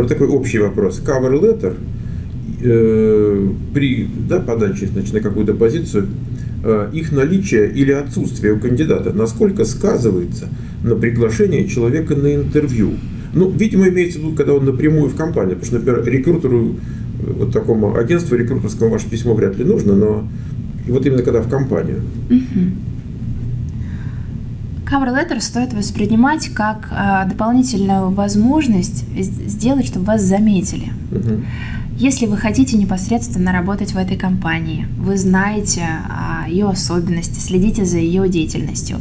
Вот такой общий вопрос. Cover letter при подаче на какую-то позицию, их наличие или отсутствие у кандидата, насколько сказывается на приглашение человека на интервью. Ну, видимо, имеется в виду, когда он напрямую в компании, потому что, например, рекрутеру, вот такому агентству рекрутерскому ваше письмо вряд ли нужно, но вот именно когда в компанию. Cover letter стоит воспринимать как дополнительную возможность сделать, чтобы вас заметили. Если вы хотите непосредственно работать в этой компании, вы знаете ее особенности, следите за ее деятельностью,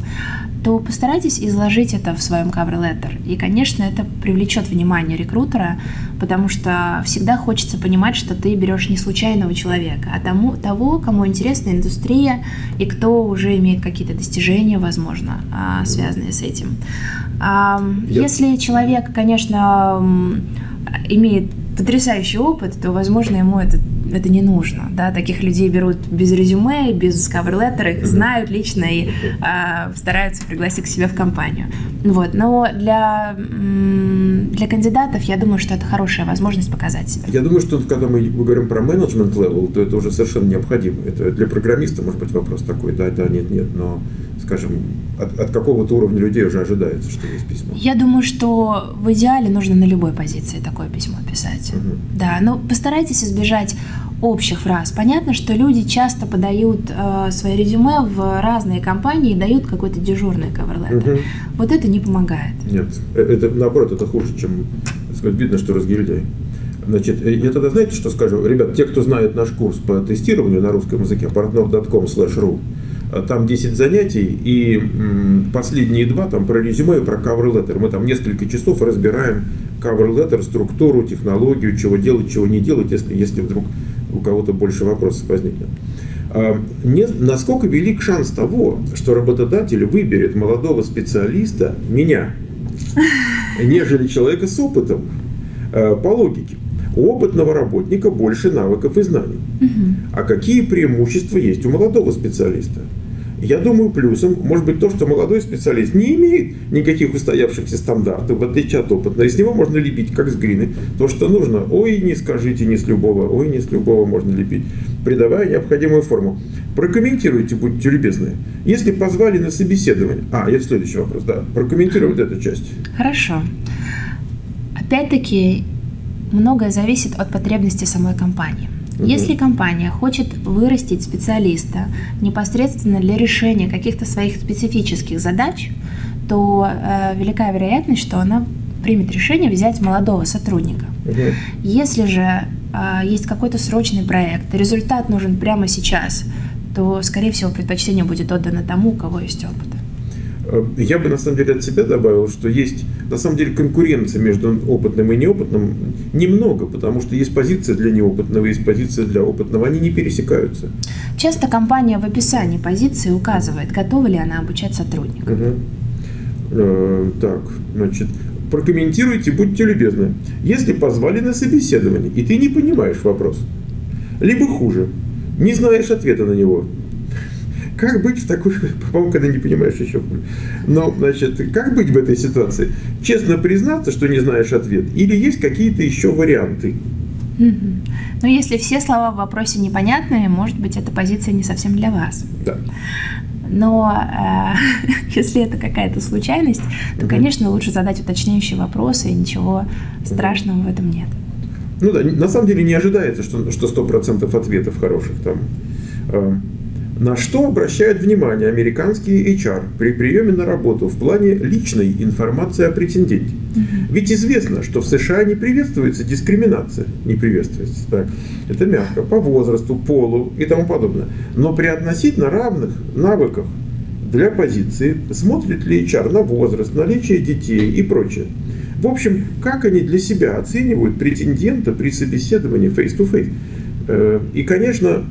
то постарайтесь изложить это в своем cover letter. И, конечно, это привлечет внимание рекрутера, потому что всегда хочется понимать, что ты берешь не случайного человека, а того, кому интересна индустрия и кто уже имеет какие-то достижения, возможно, связанные с этим. Если человек, конечно, имеет потрясающий опыт, то, возможно, ему это не нужно. Да? Таких людей берут без резюме, без cover letter, их знают лично и стараются пригласить к себе в компанию. Вот. Но для кандидатов, я думаю, что это хорошая возможность показать себя. Я думаю, что когда мы говорим про management level, то это уже совершенно необходимо. Это для программиста, может быть, вопрос такой, да, нет, но, скажем, от какого-то уровня людей уже ожидается, что есть письмо. Я думаю, что в идеале нужно на любой позиции такое письмо писать. Да, но постарайтесь избежать общих фраз. Понятно, что люди часто подают свои резюме в разные компании и дают какой-то дежурный cover letter. Вот это не помогает. Нет, это наоборот, это хуже, чем, так сказать, видно, что разгильдяй. Значит, я тогда, знаете, что скажу? Ребят, те, кто знает наш курс по тестированию на русском языке, portnov.com/ru, там 10 занятий, и последние два там про резюме и про cover letter. Мы там несколько часов разбираем cover letter, структуру, технологию, чего делать, чего не делать, если вдруг у кого-то больше вопросов возникнет. Насколько велик шанс того, что работодатель выберет молодого специалиста, меня, нежели человека с опытом, по логике? У опытного работника больше навыков и знаний. А какие преимущества есть у молодого специалиста? Я думаю, плюсом может быть то, что молодой специалист не имеет никаких устоявшихся стандартов, в отличие от опытного. Из него можно лепить, как с глины, то, что нужно. Ой, не скажите, не с любого можно лепить, придавая необходимую форму. Прокомментируйте, будьте любезны. Если позвали на собеседование... Я следующий вопрос, да. Прокомментировать эту часть. Хорошо. Опять-таки, многое зависит от потребностей самой компании. Если компания хочет вырастить специалиста непосредственно для решения каких-то своих специфических задач, то велика вероятность, что она примет решение взять молодого сотрудника. Если же есть какой-то срочный проект, результат нужен прямо сейчас, то, скорее всего, предпочтение будет отдано тому, у кого есть опыт. Я бы, на самом деле, от себя добавил, что есть, на самом деле, конкуренция между опытным и неопытным немного, потому что есть позиция для неопытного, есть позиция для опытного, они не пересекаются. Часто компания в описании позиции указывает, готова ли она обучать сотрудника. Так, значит, прокомментируйте, будьте любезны. Если позвали на собеседование, и ты не понимаешь вопрос, либо хуже, не знаешь ответа на него. Как быть в такой, по-моему, когда не понимаешь еще. Но, значит, как быть в этой ситуации? Честно признаться, что не знаешь ответ, или есть какие-то еще варианты? Но если все слова в вопросе непонятные, может быть, эта позиция не совсем для вас. Да. Но если это какая-то случайность, то, конечно, лучше задать уточняющие вопросы, и ничего страшного в этом нет. Ну да, на самом деле не ожидается, что 100% ответов хороших там. На что обращают внимание американские HR при приеме на работу в плане личной информации о претенденте? Ведь известно, что в США не приветствуется дискриминация, не приветствуется, так, это мягко, по возрасту, полу и тому подобное. Но при относительно равных навыках для позиции смотрит ли HR на возраст, наличие детей и прочее? В общем, как они для себя оценивают претендента при собеседовании face-to-face? И, конечно,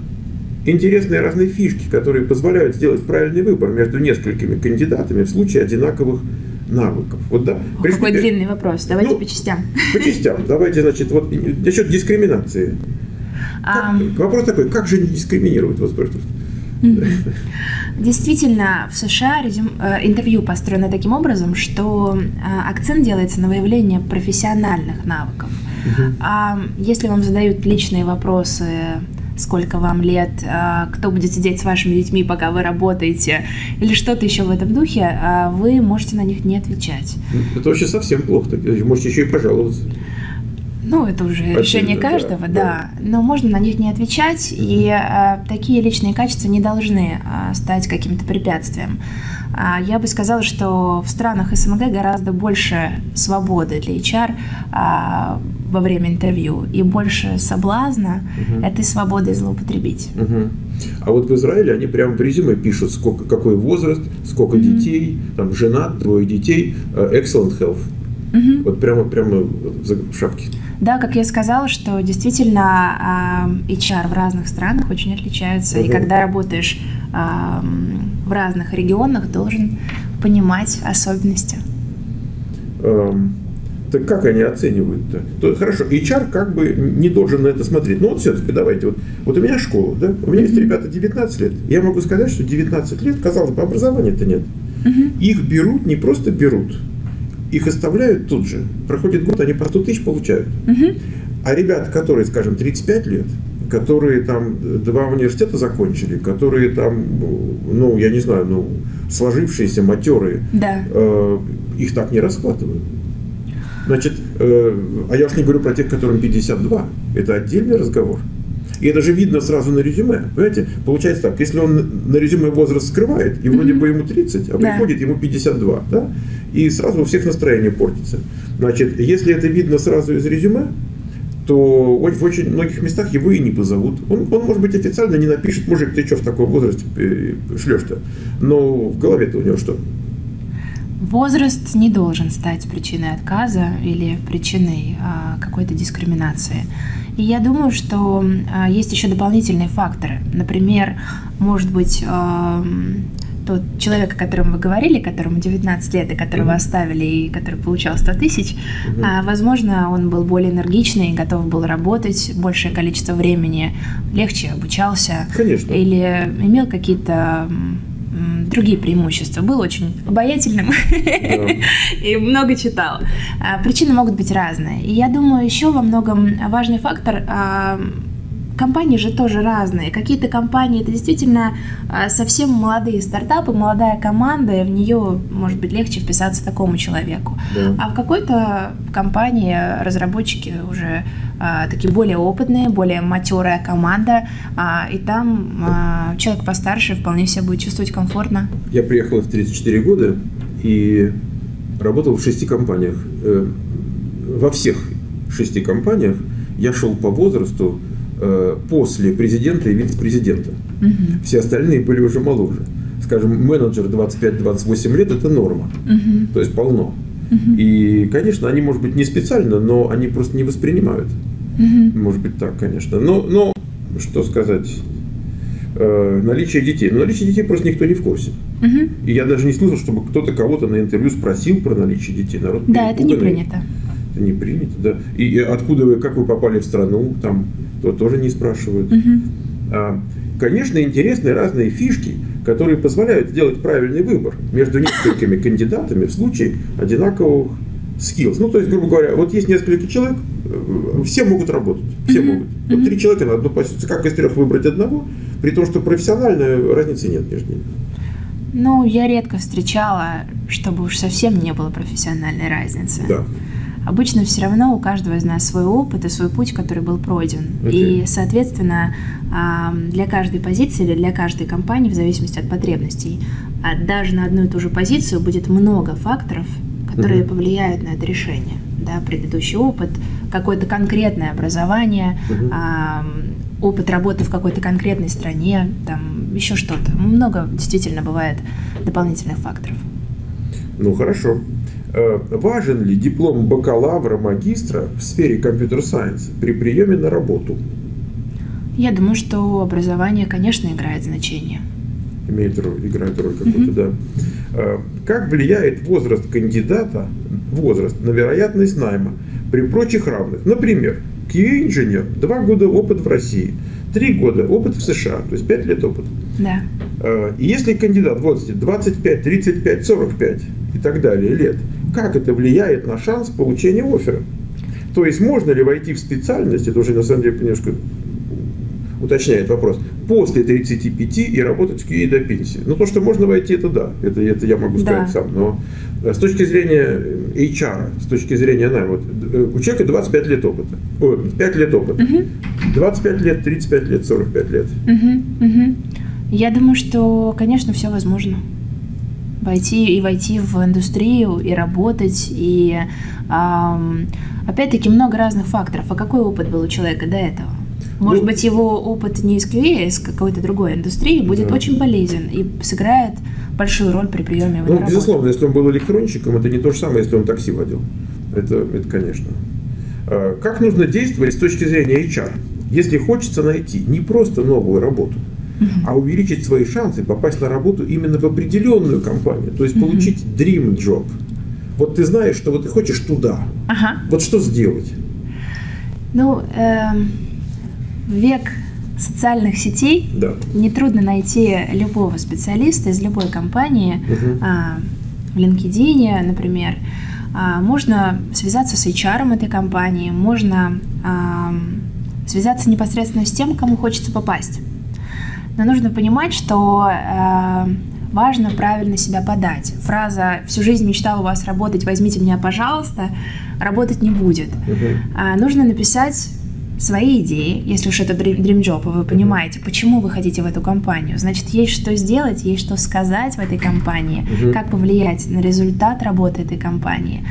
интересные разные фишки, которые позволяют сделать правильный выбор между несколькими кандидатами в случае одинаковых навыков. Вот, да. Какой длинный вопрос. Давайте по частям. По частям. Давайте, значит, вот насчет дискриминации. Вопрос такой, как же не дискриминировать? Вот, действительно, в США интервью построено таким образом, что акцент делается на выявление профессиональных навыков. Если вам задают личные вопросы, сколько вам лет, кто будет сидеть с вашими детьми, пока вы работаете, или что-то еще в этом духе, вы можете на них не отвечать. Это вообще совсем плохо, можете еще и пожаловаться. Ну, это уже решение каждого, да. Но можно на них не отвечать, и такие личные качества не должны стать каким-то препятствием. Я бы сказала, что в странах СНГ гораздо больше свободы для HR во время интервью и больше соблазна этой свободой злоупотребить. А вот в Израиле они прямо в резюме пишут, сколько, какой возраст, сколько детей, там, женат, 2 детей, excellent health. Вот прямо в шапке. Да, как я сказала, что действительно HR в разных странах очень отличаются. И когда работаешь в разных регионах, должен понимать особенности. Так как они оценивают-то? Хорошо, HR как бы не должен на это смотреть. Но вот все-таки давайте, вот у меня школа, да? У меня есть ребята 19 лет. Я могу сказать, что 19 лет, казалось бы, образования-то нет. Их берут, не просто берут. Их оставляют тут же. Проходит год, они по 100 тысяч получают. А ребята, которые, скажем, 35 лет, которые там 2 университета закончили, которые там, ну, я не знаю, ну, сложившиеся, матерые, их так не расхватывают. Значит, а я уж не говорю про тех, которым 52. Это отдельный разговор. И это же видно сразу на резюме. Понимаете? Получается так, если он на резюме возраст скрывает, и вроде бы ему 30, а приходит ему 52, да? И сразу у всех настроение портится. Значит, если это видно сразу из резюме, то в очень многих местах его и не позовут. Он может быть, официально не напишет: мужик, ты что в такой возраст шлешь-то? Но в голове-то у него что? Возраст не должен стать причиной отказа или причиной какой-то дискриминации. И я думаю, что есть еще дополнительные факторы. Например, может быть, тот человек, о котором вы говорили, которому 19 лет, и которого оставили, и который получал 100 тысяч, возможно, он был более энергичный, готов был работать большее количество времени, легче обучался. Конечно. Или имел какие-то другие преимущества, был очень обаятельным и много читал. Причины могут быть разные. И я думаю, еще во многом важный фактор – компании же тоже разные. Какие-то компании – это действительно совсем молодые стартапы, молодая команда, и в нее, может быть, легче вписаться такому человеку. А в какой-то компании разработчики уже такие более опытные, более матерая команда, и там человек постарше вполне себя будет чувствовать комфортно. Я приехал в 34 года и работал в 6 компаниях. Во всех 6 компаниях я шел по возрасту после президента и вице-президента. Все остальные были уже моложе. Скажем, менеджер 25-28 лет – это норма, то есть полно. И, конечно, они, может быть, не специально, но они просто не воспринимают. Может быть, так, конечно. Но что сказать, наличие детей. Но наличие детей просто никто не в курсе. И я даже не слышал, чтобы кто-то кого-то на интервью спросил про наличие детей. Народ да, это не принято. Это не принято, да. И откуда вы, как вы попали в страну, там, то тоже не спрашивают. Конечно, интересны разные фишки, которые позволяют сделать правильный выбор между несколькими кандидатами в случае одинаковых skills. Ну, то есть, грубо говоря, вот есть несколько человек, все могут работать, все могут. Вот 3 человека на одну позицию, как из 3 выбрать одного, при том, что профессиональной разницы нет между ними. Ну, я редко встречала, чтобы уж совсем не было профессиональной разницы. Да. Обычно все равно у каждого из нас свой опыт и свой путь, который был пройден. И, соответственно, для каждой позиции или для каждой компании, в зависимости от потребностей, даже на одну и ту же позицию будет много факторов, которые повлияют на это решение. Да, предыдущий опыт, какое-то конкретное образование, опыт работы в какой-то конкретной стране, там еще что-то. Много действительно бывает дополнительных факторов. Ну, хорошо. Важен ли диплом бакалавра, магистра в сфере компьютер-сайенс при приеме на работу? Я думаю, что образование, конечно, играет значение. Играет роль какую-то, да. Как влияет возраст кандидата, на вероятность найма при прочих равных? Например, QA-инженер, 2 года опыт в России, 3 года опыт в США, то есть 5 лет опыта. Да. Если кандидат в возрасте 25, 35, 45 и так далее лет, как это влияет на шанс получения оффера? То есть можно ли войти в специальность, это уже на самом деле немножко уточняет вопрос, после 35 и работать в QA до пенсии. Но то, что можно войти, это да, это я могу сказать сам. Но с точки зрения HR, с точки зрения найма, вот, у человека 25 лет опыта. Ой, 5 лет опыта. 25 лет, 35 лет, 45 лет. Я думаю, что, конечно, все возможно. Войти в индустрию, и работать, и опять-таки много разных факторов. А какой опыт был у человека до этого? Может быть, его опыт не из QA, а из какой-то другой индустрии будет очень полезен и сыграет большую роль при приеме его на работу. Безусловно, если он был электронщиком, это не то же самое, если он такси водил. Это конечно. Как нужно действовать с точки зрения HR? Если хочется найти не просто новую работу, а увеличить свои шансы попасть на работу именно в определенную компанию, то есть получить dream job. Вот ты знаешь, что вот ты хочешь туда. Вот что сделать? Ну, век социальных сетей нетрудно найти любого специалиста из любой компании, в LinkedIn, например. Можно связаться с HR этой компании, можно связаться непосредственно с тем, кому хочется попасть. Но нужно понимать, что важно правильно себя подать. Фраза «всю жизнь мечтала у вас работать, возьмите меня, пожалуйста», работать не будет. Нужно написать свои идеи, если уж это dream job, вы понимаете, почему вы хотите в эту компанию. Значит, есть что сделать, есть что сказать в этой компании, как повлиять на результат работы этой компании.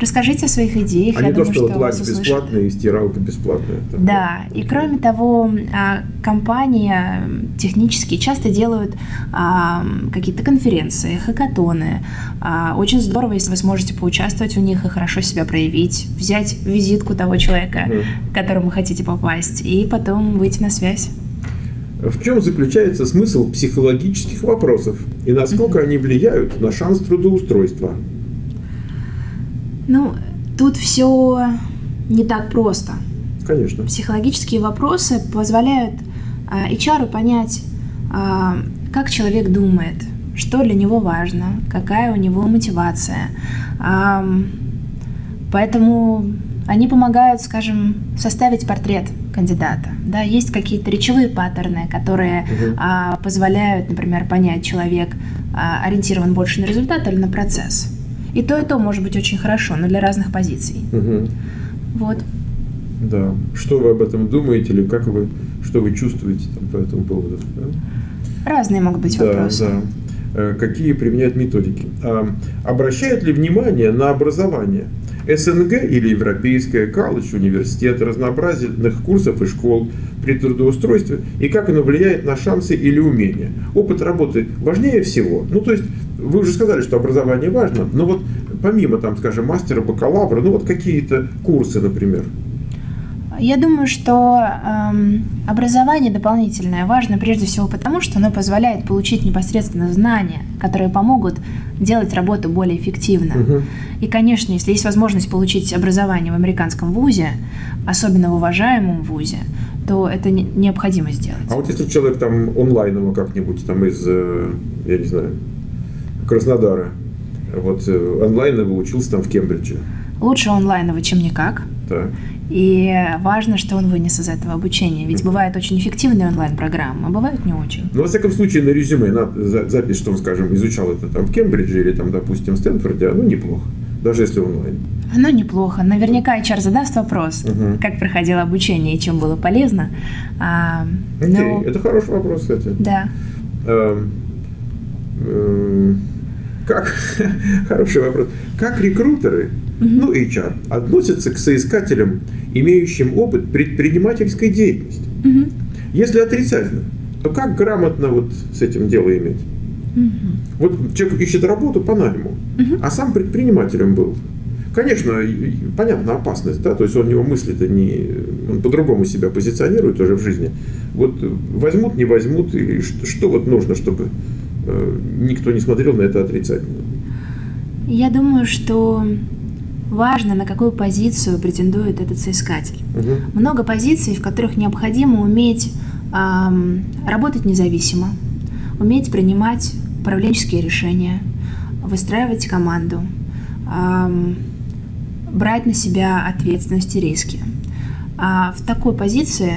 Расскажите о своих идеях. А я не думаю, то, что лазь бесплатная и стиралка бесплатная. Да, и кроме того, компании технически часто делают какие-то конференции, хакатоны. Очень здорово, если вы сможете поучаствовать в них и хорошо себя проявить, взять визитку того человека, к которому хотите попасть, и потом выйти на связь. В чем заключается смысл психологических вопросов и насколько они влияют на шанс трудоустройства? Ну, тут все не так просто. Конечно. Психологические вопросы позволяют HR понять, как человек думает, что для него важно, какая у него мотивация. Поэтому они помогают, скажем, составить портрет кандидата. Да, есть какие-то речевые паттерны, которые позволяют, например, понять, человек ориентирован больше на результат или на процесс. И то может быть очень хорошо, но для разных позиций. Вот. Да. Что вы об этом думаете или как вы, что вы чувствуете там, по этому поводу? Да? Разные могут быть вопросы. Да. Какие применяют методики? Обращают ли внимание на образование? СНГ или европейское, колледж, университет, разнообразных курсов и школ при трудоустройстве, и как оно влияет на шансы или умения. Опыт работы важнее всего. Ну, то есть, вы уже сказали, что образование важно, но вот помимо, там, скажем, мастера, бакалавра, ну, вот какие-то курсы, например. Я думаю, что образование дополнительное важно прежде всего потому, что оно позволяет получить непосредственно знания, которые помогут делать работу более эффективно. И, конечно, если есть возможность получить образование в американском вузе, особенно в уважаемом вузе, то это необходимо сделать. А вот если человек там онлайн его как-нибудь там из, я не знаю, Краснодара, вот онлайн его учился там в Кембридже? Лучше онлайн его, чем никак. Так. И важно, что он вынес из этого обучения. Ведь бывают очень эффективные онлайн-программы, а бывают не очень. Ну, во всяком случае, на резюме запись, что он, скажем, изучал это там в Кембридже или, там, допустим, в Стэнфорде, оно неплохо, даже если онлайн. Оно неплохо. Наверняка HR задаст вопрос, как проходило обучение и чем было полезно. Но... Это хороший вопрос, кстати. Да. Хороший вопрос. Как рекрутеры, ну, HR, относятся к соискателям, имеющим опыт предпринимательской деятельности? Если отрицательно, то как грамотно вот с этим дело иметь? Вот человек ищет работу по найму, а сам предпринимателем был. Конечно, понятно, опасность, да, то есть он его мысли-то не, он по-другому себя позиционирует уже в жизни. Вот возьмут, не возьмут, или что вот нужно, чтобы никто не смотрел на это отрицательно? Я думаю, что важно, на какую позицию претендует этот соискатель. Много позиций, в которых необходимо уметь работать независимо, уметь принимать управленческие решения, выстраивать команду, брать на себя ответственность и риски. А в такой позиции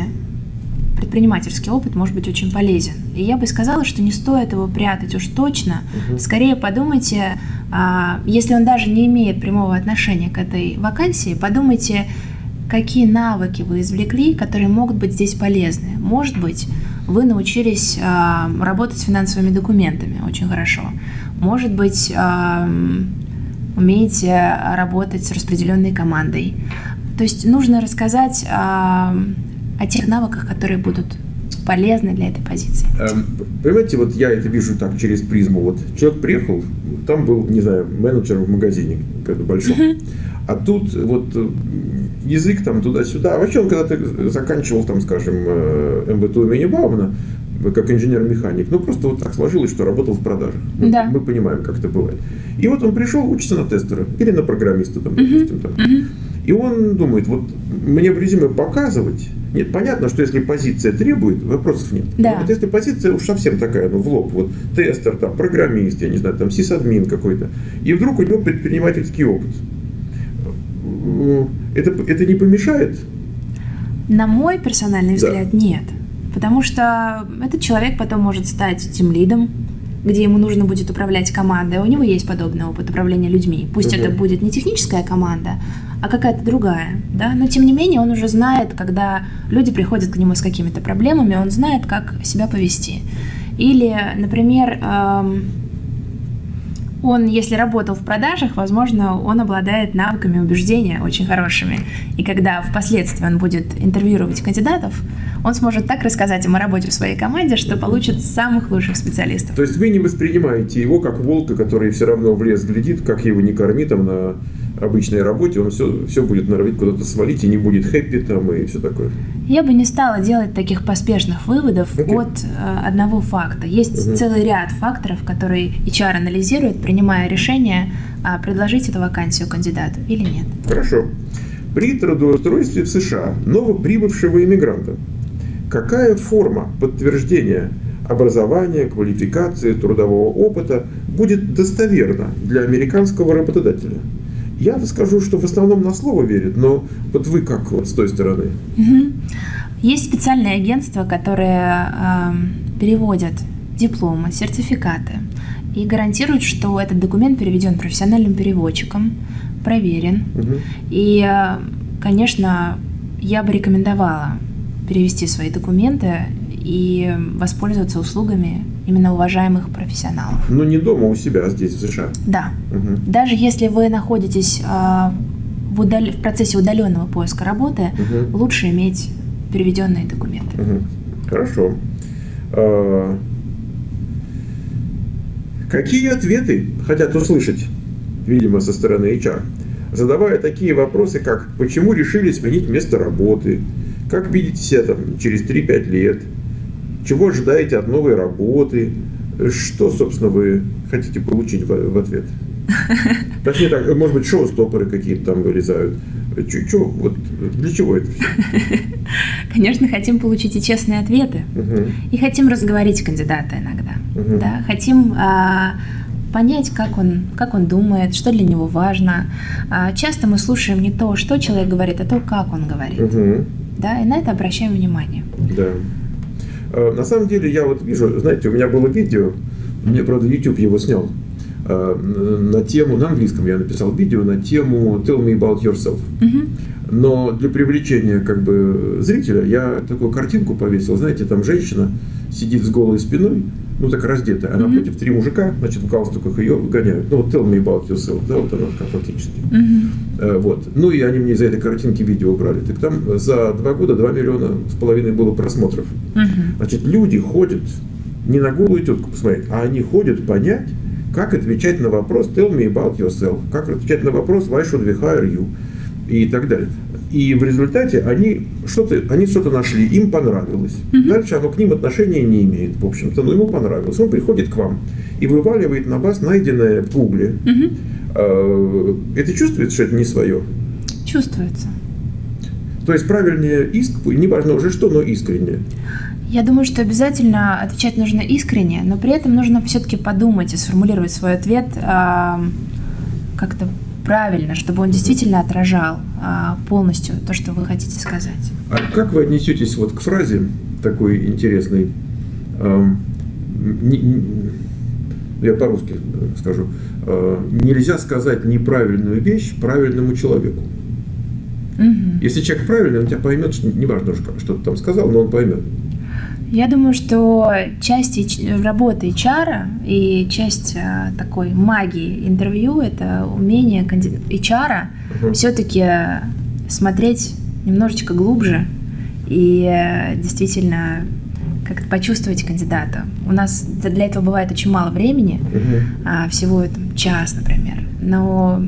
предпринимательский опыт может быть очень полезен. И я бы сказала, что не стоит его прятать уж точно. Скорее подумайте, если он даже не имеет прямого отношения к этой вакансии, подумайте, какие навыки вы извлекли, которые могут быть здесь полезны. Может быть, вы научились работать с финансовыми документами очень хорошо. Может быть, умеете работать с распределенной командой. То есть нужно рассказать о тех навыках, которые будут полезны для этой позиции. Понимаете, вот я это вижу так через призму. Вот человек приехал, там был, не знаю, менеджер в магазине большом. А тут вот язык там туда-сюда. А вообще он когда ты заканчивал там, скажем, МВТУ имени Баумана, как инженер-механик, ну просто вот так сложилось, что работал в продажах. Да. Мы понимаем, как это бывает. И вот он пришел учиться на тестера или на программиста, там, допустим, там. И он думает, вот мне в резюме показывать, нет, понятно, что если позиция требует, вопросов нет. Да. Вот если позиция уж совсем такая, ну в лоб, вот тестер, там, программист, я не знаю, там сисадмин какой-то, и вдруг у него предпринимательский опыт. Это не помешает? На мой персональный взгляд, нет. Потому что этот человек потом может стать тимлидом, где ему нужно будет управлять командой. У него есть подобный опыт управления людьми. Пусть это будет не техническая команда, а какая-то другая. Да? Но тем не менее он уже знает, когда люди приходят к нему с какими-то проблемами, он знает, как себя повести. Или, например, он, если работал в продажах, возможно, он обладает навыками убеждения очень хорошими. И когда впоследствии он будет интервьюировать кандидатов, он сможет так рассказать им о работе в своей команде, что получит самых лучших специалистов. То есть вы не воспринимаете его как волка, который все равно в лес глядит, как его не корми там на обычной работе, он все будет норовить куда-то свалить и не будет хэппи там и все такое. Я бы не стала делать таких поспешных выводов от одного факта. Есть целый ряд факторов, которые HR анализирует, принимая решение, предложить эту вакансию кандидату или нет. Хорошо. При трудоустройстве в США новоприбывшего иммигранта какая форма подтверждения образования, квалификации, трудового опыта будет достоверна для американского работодателя? Я скажу, что в основном на слово верят, но вот вы как вот с той стороны? Есть специальные агентства, которые переводят дипломы, сертификаты и гарантируют, что этот документ переведен профессиональным переводчиком, проверен. И, конечно, я бы рекомендовала перевести свои документы и воспользоваться услугами именно уважаемых профессионалов. Но не дома, у себя, а здесь, в США. Да. Даже если вы находитесь в процессе удаленного поиска работы, лучше иметь переведенные документы. Хорошо. Какие ответы хотят услышать, видимо, со стороны HR, задавая такие вопросы, как «Почему решили сменить место работы?», «Как видите себя там через 3-5 лет?», «Чего ожидаете от новой работы?», что, собственно, вы хотите получить в ответ? Точнее так, может быть, шоу-стопоры какие-то там вылезают. Вот для чего это все? Конечно, хотим получить и честные ответы. И хотим разговорить кандидата иногда. Да? Хотим понять, как он думает, что для него важно. Часто мы слушаем не то, что человек говорит, а то, как он говорит. Да? И на это обращаем внимание. Да. На самом деле, я вот вижу, знаете, у меня было видео, мне, правда, YouTube его снял, на тему, на английском я написал видео на тему «Tell me about yourself». Но для привлечения как бы зрителя я такую картинку повесил, знаете, там женщина сидит с голой спиной, ну так раздетая, а напротив 3 мужика, значит, в галстуках ее гоняют. Ну, «Tell me about yourself», да, вот она как фактически. Вот. Ну и они мне из-за этой картинки видео убрали. Так там за 2 года 2,5 миллиона было просмотров. Значит, люди ходят не на голую тетку посмотреть, а они ходят понять, как отвечать на вопрос «Tell me about yourself», как отвечать на вопрос «Why should we hire you?» и так далее. И в результате они что-то нашли, им понравилось. Дальше оно к ним отношения не имеет, в общем-то, но ему понравилось. Он приходит к вам и вываливает на вас найденное в гугле. Это чувствуется, что это не свое? Чувствуется. То есть правильнее иск, неважно уже что, но искренне. Я думаю, что обязательно отвечать нужно искренне, но при этом нужно все-таки подумать и сформулировать свой ответ как-то правильно, чтобы он действительно отражал полностью то, что вы хотите сказать. А как вы отнесетесь вот к фразе такой интересной, я по-русски скажу, нельзя сказать неправильную вещь правильному человеку. Угу. Если человек правильный, он тебя поймет, неважно, что ты там сказал, но он поймет. Я думаю, что часть работы HR и часть такой магии интервью – это умение HR все-таки смотреть немножечко глубже и действительно как-то почувствовать кандидата. У нас для этого бывает очень мало времени, всего там, час, например. Но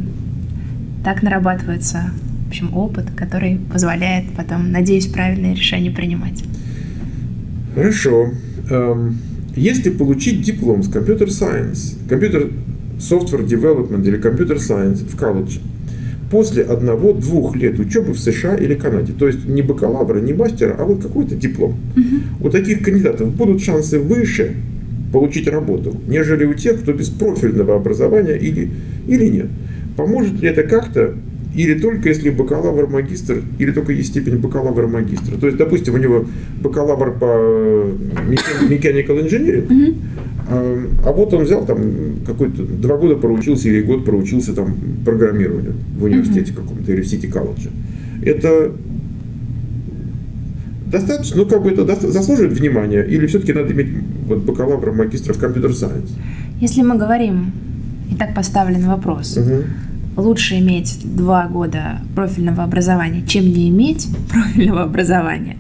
так нарабатывается, в общем, опыт, который позволяет потом, надеюсь, правильные решения принимать. Хорошо. Если получить диплом с Computer Science, Computer Software Development или Computer Science в колледже после 1-2 лет учебы в США или Канаде, то есть не бакалавра, не мастера, а вот какой-то диплом, у таких кандидатов будут шансы выше получить работу, нежели у тех, кто без профильного образования или нет. Поможет ли это как-то? Или только если бакалавр-магистр, или только есть степень бакалавра-магистра. То есть, допустим, у него бакалавр по mechanical engineering, а вот он взял там какой-то 2 года проучился или год проучился там программированию в университете каком-то или в City College. Это достаточно, ну как бы это заслуживает внимания, или все-таки надо иметь вот бакалавра-магистра в Computer Science? Если мы говорим, и так поставлен вопрос. Лучше иметь 2 года профильного образования, чем не иметь профильного образования,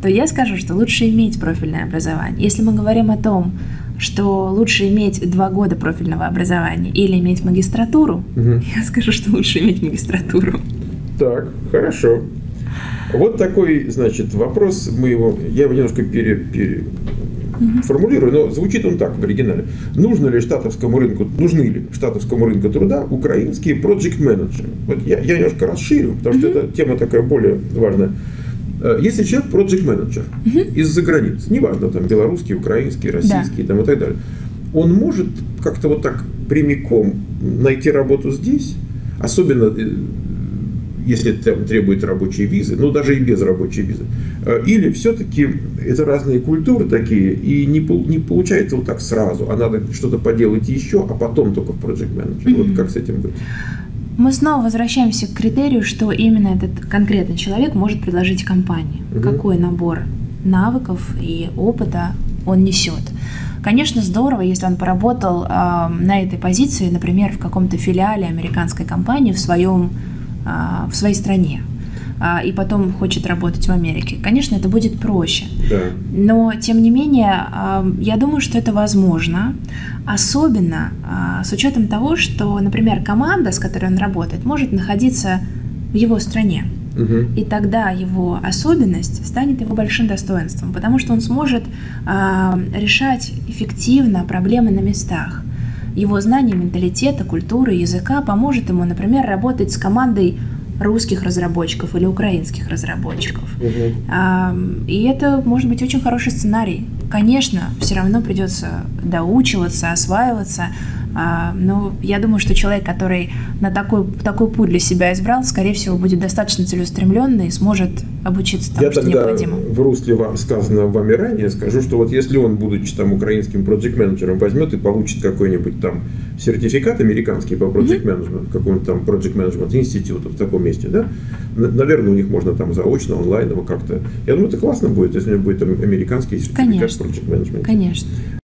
то я скажу, что лучше иметь профильное образование. Если мы говорим о том, что лучше иметь 2 года профильного образования или иметь магистратуру, я скажу, что лучше иметь магистратуру. Так, хорошо. Вот такой, значит, вопрос. Я его немножко переформулирую, но звучит он так в оригинале. Нужны ли штатовскому рынку труда украинские project-менеджеры? Вот я немножко расширю, потому что эта тема такая более важная. Если человек project-менеджер из-за границ, неважно, там белорусский, украинский, российский, там, и так далее, он может как-то вот так прямиком найти работу здесь, особенно если там требует рабочей визы, ну даже и без рабочей визы. Или все-таки это разные культуры такие, и не получается вот так сразу, а надо что-то поделать еще, а потом только в project manager. Вот как с этим быть? Мы снова возвращаемся к критерию, что именно этот конкретный человек может предложить компании. Какой набор навыков и опыта он несет. Конечно, здорово, если он поработал на этой позиции, например, в каком-то филиале американской компании в своей стране, и потом хочет работать в Америке. Конечно, это будет проще. Да. Но, тем не менее, я думаю, что это возможно, особенно с учетом того, что, например, команда, с которой он работает, может находиться в его стране. И тогда его особенность станет его большим достоинством, потому что он сможет решать эффективно проблемы на местах. Его знание менталитета, культуры, языка поможет ему, например, работать с командой русских разработчиков или украинских разработчиков. И это может быть очень хороший сценарий. Конечно, все равно придется доучиваться, осваиваться, но я думаю, что человек, который на такой путь для себя избрал, скорее всего, будет достаточно целеустремленный и сможет обучиться тому, что необходимо. В русле вам сказанного вами ранее скажу, что вот если он, будучи там украинским проджект-менеджером, возьмет и получит какой-нибудь там сертификат американский по project management, какому-то там project management institute в таком месте, да, наверное, у них можно там заочно, онлайн его как-то. Я думаю, это классно будет, если у него будет там американский сертификат project management. Конечно.